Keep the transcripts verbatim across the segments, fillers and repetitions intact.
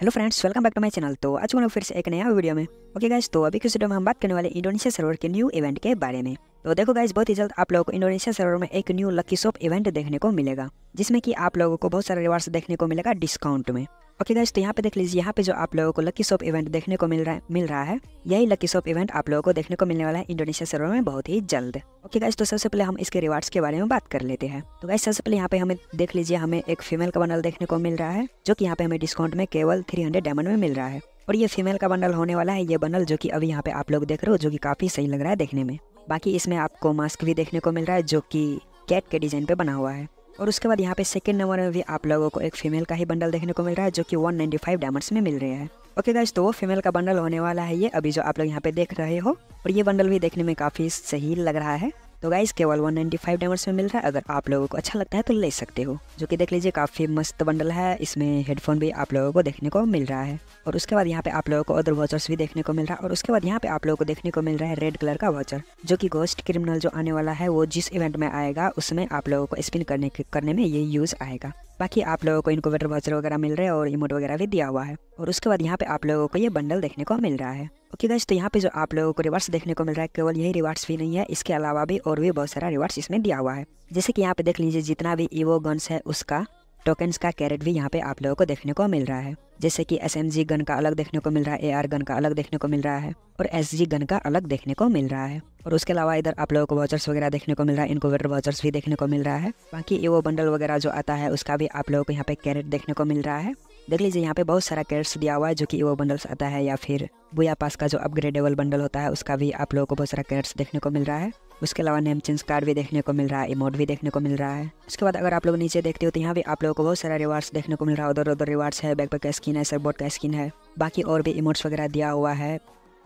Hello friends, welcome back to my channel. तो आज हम फिर से एक नया वीडियो में ओके गाइस। तो अभी के वीडियो में हम बात करने वाले इंडोनेशिया सर्वर के न्यू इवेंट के बारे में। तो देखो गाइस, बहुत ही जल्द आप लोगों को इंडोनेशिया सर्वर में एक न्यू लकी शॉप इवेंट देखने को मिलेगा, जिसमें कि आप लोगों को बहुत सारे रिवार्ड्स देखने को मिलेगा डिस्काउंट में। ओके गाइस, तो यहाँ पे देख लीजिए, यहाँ पे जो आप लोगों को लकी शॉप इवेंट देखने को मिल रहा है मिल रहा है यही लकी शॉप इवेंट आप लोगों को देखने को मिलने वाला है इंडोनेशिया सर्वर में बहुत ही जल्द। ओके गाइस, तो सबसे पहले हम इसके रिवार्ड्स के बारे में बात कर लेते हैं। तो गाइस, सबसे पहले यहाँ पे हमें देख लीजिए, हमें एक फीमेल का बंडल देखने को मिल रहा है, जो कि यहाँ पे हमें डिस्काउंट में केवल थ्री हंड्रेड डायमंड में मिल रहा है। और ये फीमेल का बंडल होने वाला है, ये बंडल जो कि अभी यहाँ पे आप लोग देख रहे हो, जो कि काफी सही लग रहा है देखने में। बाकी इसमें आपको मास्क भी देखने को मिल रहा है, जो कि कैट के डिजाइन पे बना हुआ है। और उसके बाद यहाँ पे सेकंड नंबर में भी आप लोगों को एक फीमेल का ही बंडल देखने को मिल रहा है, जो कि वन नाइन्टी फाइव डायमंड्स में मिल रहा है। ओके गाइस, तो वो फीमेल का बंडल होने वाला है ये अभी जो आप लोग यहाँ पे देख रहे हो, और ये बंडल भी देखने में काफ़ी सही लग रहा है। तो गाइस, केवल वन नाइन्टी फाइव डायमंड्स में मिल रहा है। अगर आप लोगों को अच्छा लगता है तो ले सकते हो, जो कि देख लीजिए काफ़ी मस्त बंडल है। इसमें हेडफोन भी आप लोगों को देखने को मिल रहा है। और उसके बाद यहाँ पे आप लोगों को अदर वाचर्स भी देखने को मिल रहा है। और उसके बाद यहाँ पे आप लोगों को देखने को मिल रहा है रेड कलर का वाचर, जो कि घोस्ट क्रिमिनल जो आने वाला है, वो जिस इवेंट में आएगा उसमें आप लोगों को स्पिन करने करने में ये यूज़ आएगा। बाकी आप लोगों को इनकोवेटर वाचर वगैरह मिल रहे हैं, और इमोट वगैरह भी दिया हुआ है। और उसके बाद यहाँ पे आप लोगों को ये बंडल देखने को मिल रहा है। ओके गाइस, तो यहाँ पे जो आप लोगों को रिवार्ड्स देखने को मिल रहा है, केवल यही रिवार्ड्स भी नहीं है, इसके अलावा भी और भी बहुत सारा रिवार्ड्स इसमें दिया हुआ है। जैसे कि यहाँ पे देख लीजिए, जितना भी ईवो गन्स है उसका टोकन्स का कैरेट भी यहाँ पे आप लोगों को देखने को मिल रहा है। जैसे कि एस एम जी गन का अलग देखने को मिल रहा है, ए आर गन का अलग देखने को मिल रहा है, और एस जी गन का अलग देखने को मिल रहा है। और उसके अलावा इधर आप लोगों को वाउचर्स वगैरह देखने को मिल रहा है, इनकोवेटर वाउचर्स भी देखने को मिल रहा है। बाकी वो बंडल वगैरह जो आता है उसका भी आप लोगों को यहाँ पे कैरेट देखने को मिल रहा है। देख लीजिए, यहाँ पे बहुत सारा कैरेट्स दिया हुआ है, जो कि वो बंडल्स आता है, या फिर बुया पास का जो अपग्रेडेबल बंडल होता है उसका भी आप लोगों को बहुत सारा कैरेट्स देखने को मिल रहा है। उसके अलावा नेम चेंज कार्ड भी देखने को मिल रहा है, इमोट भी देखने को मिल रहा है। उसके बाद अगर आप लोग नीचे देखते हो तो यहाँ भी आप लोगों को बहुत सारा रिवार्ड्स देखने को मिल रहा है। उधर उधर रिवार्ड्स है, बैकपैक का स्किन है, सरबोट का स्किन है, बाकी और भी इमोट्स वगैरह दिया हुआ है,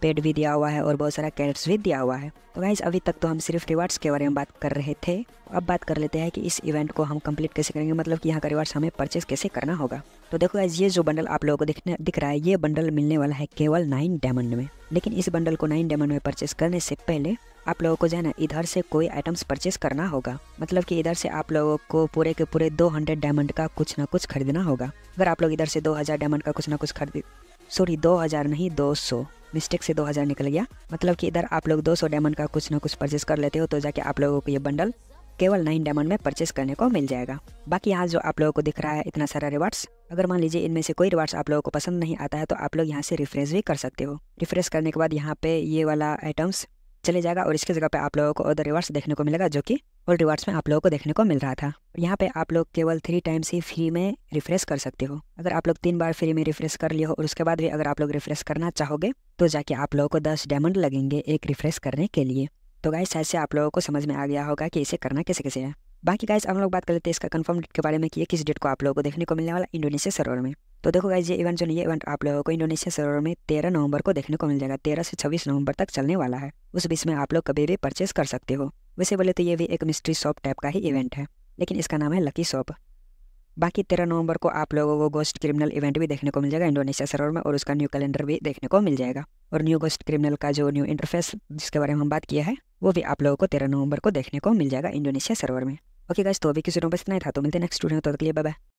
पेड भी दिया हुआ है, और बहुत सारा कैरेट्स भी दिया हुआ है। तो गाइस, अभी तक तो हम सिर्फ रिवार्ड्स के बारे में बात कर रहे थे। अब बात कर लेते हैं कि इस इवेंट को हम कंप्लीट कैसे करेंगे, मतलब कि यहाँ का रिवार्ड्स हमें परचेस कैसे करना होगा। तो देखो गाइस, ये जो बंडल आप लोगों को दिखने दिख रहा है, ये बंडल मिलने वाला है केवल नाइन डायमंड में। लेकिन इस बंडल को नाइन डायमंड में परचेस करने से पहले आप लोगों को जो है ना, इधर से कोई आइटम्स परचेस करना होगा। मतलब कि इधर से आप लोगों को पूरे के पूरे दो हंड्रेड डायमंड का कुछ ना कुछ खरीदना होगा। अगर आप लोग इधर से दो हज़ार डायमंड का कुछ ना कुछ खरीद सॉरी दो हज़ार नहीं दो सौ मिस्टेक से दो हज़ार निकल गया। मतलब कि इधर आप लोग दो सौ डायमंड का कुछ ना कुछ परचेस कर लेते हो, तो जाके आप लोगों को ये बंडल केवल नाइन डायमंड में परचेस करने को मिल जाएगा। बाकी यहाँ जो आप लोगों को दिख रहा है इतना सारा रिवार्ड्स, अगर मान लीजिए इनमें से कोई रिवार्ड्स आप लोगों को पसंद नहीं आता है तो आप लोग यहाँ से रिफ्रेश भी कर सकते हो। रिफ्रेश करने के बाद यहाँ पे ये वाला आइटम्स चले जाएगा, और इसकी जगह पे आप लोगों को अदर रिवार्ड्स देखने को मिलेगा, जो कि ओल्ड रिवार्ड्स में आप लोगों को देखने को मिल रहा था। यहाँ पे आप लोग केवल थ्री टाइम्स ही फ्री में रिफ्रेश कर सकते हो। अगर आप लोग तीन बार फ्री में रिफ्रेश कर लिए हो, और उसके बाद भी अगर आप लोग रिफ्रेश करना चाहोगे तो जाके आप लोगों को दस डायमंड लगेंगे एक रिफ्रेश करने के लिए। तो गाइस, शायद से आप लोगों को समझ में आ गया होगा कि इसे करना कैसे कैसे है। बाकी गाइस, हम लोग बात कर लेते हैं इसका कंफर्म डेट के बारे में कि किस डेट को आप लोगों को देखने को मिलने वाला इंडोनेशिया सर्वर में। तो देखो गाइस, ये इवेंट जो है, ये इवेंट आप लोगों को इंडोनेशिया सर्वर में तेरह नवंबर को देखने को मिल जाएगा। तेरह से छब्बीस नवंबर तक चलने वाला है, उस बीच में आप लोग कभी भी परचेस कर सकते हो। वैसे बोले तो ये भी एक मिस्ट्री शॉप टाइप का ही इवेंट है, लेकिन इसका नाम है लकी शॉप। बाकी तेरह नवंबर को आप लोगों को घोस्ट क्रिमिनल इवेंट भी देखने को मिल जाएगा इंडोनेशिया सर्वर में, और उसका न्यू कैलेंडर भी देखने को मिल जाएगा। और न्यू घोस्ट क्रिमिनल का जो न्यू इंटरफेस जिसके बारे में हम बात किया है, वो भी आप लोगों को तेरह नवंबर को देखने को मिल जाएगा इंडोनेशिया सर्वर में। ओके गाइस, तो अभी किसी रूम पर इतना ही था। तो मिलते हैं नेक्स्ट वीडियो में, तब तक के लिए बाय बाय।